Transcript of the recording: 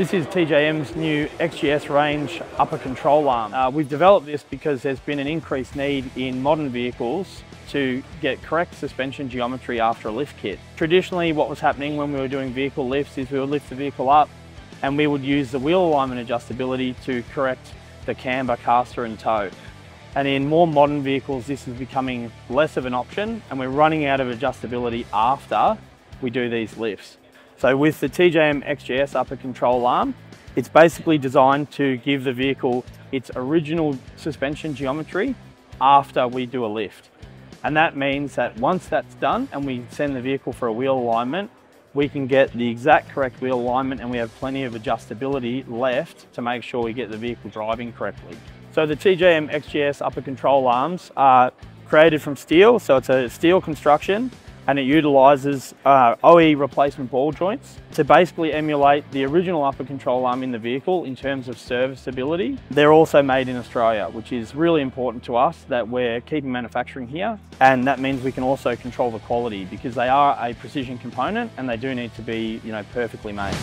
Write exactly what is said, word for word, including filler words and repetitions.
This is T J M's new X G S range upper control arm. Uh, we've developed this because there's been an increased need in modern vehicles to get correct suspension geometry after a lift kit. Traditionally, what was happening when we were doing vehicle lifts is we would lift the vehicle up and we would use the wheel alignment adjustability to correct the camber, caster and toe. And in more modern vehicles, this is becoming less of an option and we're running out of adjustability after we do these lifts. So with the T J M X G S upper control arm, it's basically designed to give the vehicle its original suspension geometry after we do a lift. And that means that once that's done and we send the vehicle for a wheel alignment, we can get the exact correct wheel alignment and we have plenty of adjustability left to make sure we get the vehicle driving correctly. So the T J M X G S upper control arms are created from steel, so it's a steel construction. And it utilises uh, O E replacement ball joints to basically emulate the original upper control arm in the vehicle in terms of serviceability. They're also made in Australia, which is really important to us that we're keeping manufacturing here, and that means we can also control the quality because they are a precision component and they do need to be, you know, perfectly made.